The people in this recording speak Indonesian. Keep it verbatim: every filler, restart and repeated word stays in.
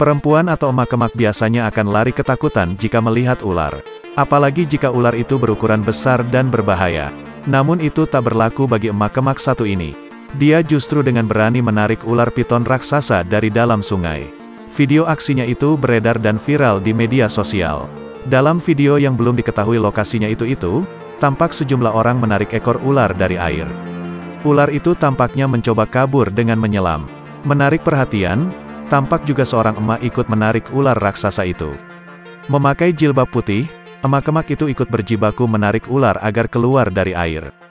Perempuan atau emak-emak biasanya akan lari ketakutan jika melihat ular. Apalagi jika ular itu berukuran besar dan berbahaya. Namun itu tak berlaku bagi emak-emak satu ini. Dia justru dengan berani menarik ular piton raksasa dari dalam sungai. Video aksinya itu beredar dan viral di media sosial. Dalam video yang belum diketahui lokasinya itu-itu, tampak sejumlah orang menarik ekor ular dari air. Ular itu tampaknya mencoba kabur dengan menyelam. Menarik perhatian, tampak juga seorang emak ikut menarik ular raksasa itu. Memakai jilbab putih, emak-emak itu ikut berjibaku menarik ular agar keluar dari air.